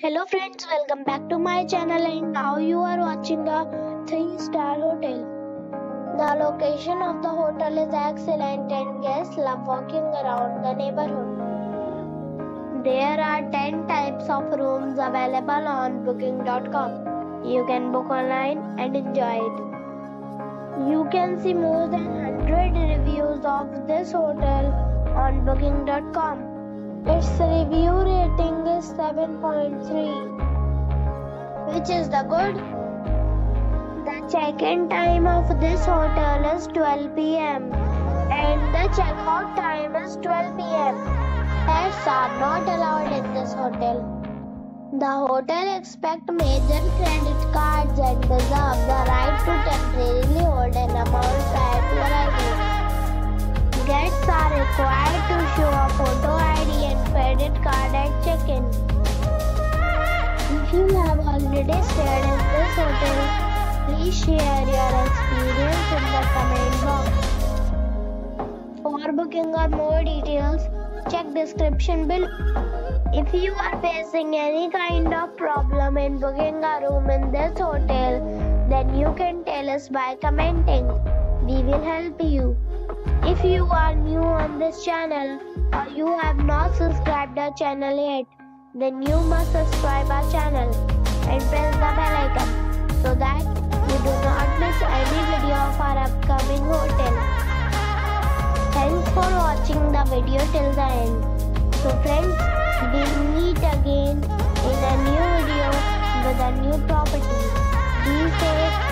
Hello friends, welcome back to my channel, and now you are watching a 3-star hotel. The location of the hotel is excellent and guests love walking around the neighborhood. There are 10 types of rooms available on booking.com. You can book online and enjoy it. You can see more than 100 reviews of this hotel on booking.com. Its review rating is 7.3, which is the good. The check-in time of this hotel is 12 p.m. and the check-out time is 12 p.m. Pets are not allowed in this hotel. The hotel accepts major credit cards and reserves the right to temporarily hold an amount prior to arrival. Guests are required to show a photo ID and credit card at check-in. If you have already stayed in this hotel, please share your experience in the comment box. For booking or more details, check description below. If you are facing any kind of problem in booking a room in this hotel, then you can tell us by commenting. We will help you. If you are new on this channel or you have not subscribed our channel yet, then you must subscribe our channel and press the bell icon so that you do not miss any video of our upcoming hotel. Thanks for watching the video till the end. So friends, we meet again in a new video with a new property. Be safe.